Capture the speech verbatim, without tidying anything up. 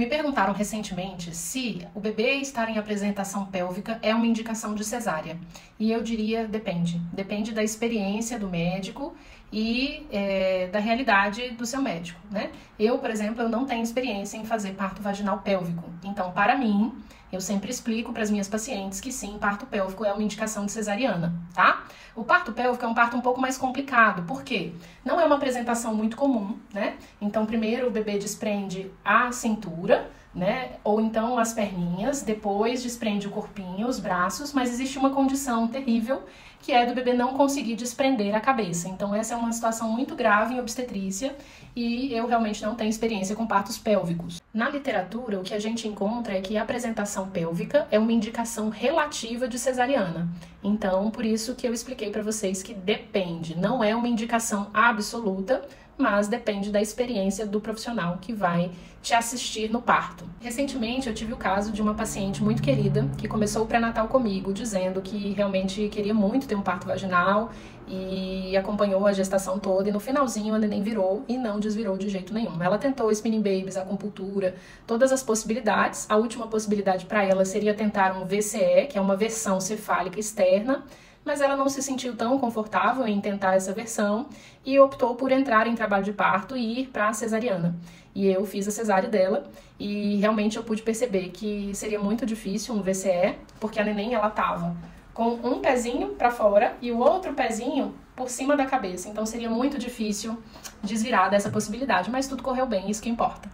Me perguntaram recentemente se o bebê estar em apresentação pélvica é uma indicação de cesárea. E eu diria, depende. Depende da experiência do médico e é, da realidade do seu médico, né? Eu, por exemplo, eu não tenho experiência em fazer parto vaginal pélvico. Então, para mim, eu sempre explico para as minhas pacientes que sim, parto pélvico é uma indicação de cesariana, tá? O parto pélvico é um parto um pouco mais complicado, porque não é uma apresentação muito comum, né? Então, primeiro o bebê desprende a cintura, né? Ou então as perninhas, depois desprende o corpinho, os braços, mas existe uma condição terrível que é do bebê não conseguir desprender a cabeça. Então essa é uma situação muito grave em obstetrícia e eu realmente não tenho experiência com partos pélvicos. Na literatura, o que a gente encontra é que a apresentação pélvica é uma indicação relativa de cesariana. Então, por isso que eu expliquei para vocês que depende, não é uma indicação absoluta, mas depende da experiência do profissional que vai te assistir no parto. Recentemente eu tive o caso de uma paciente muito querida que começou o pré-natal comigo, dizendo que realmente queria muito ter um parto vaginal e acompanhou a gestação toda e no finalzinho a neném virou e não desvirou de jeito nenhum. Ela tentou spinning babies, acupuntura, todas as possibilidades. A última possibilidade para ela seria tentar um V C E, que é uma versão cefálica externa, mas ela não se sentiu tão confortável em tentar essa versão e optou por entrar em trabalho de parto e ir para a cesariana. E eu fiz a cesárea dela e realmente eu pude perceber que seria muito difícil um V C E, porque a neném ela tava com um pezinho para fora e o outro pezinho por cima da cabeça, então seria muito difícil desvirar dessa possibilidade, mas tudo correu bem, isso que importa.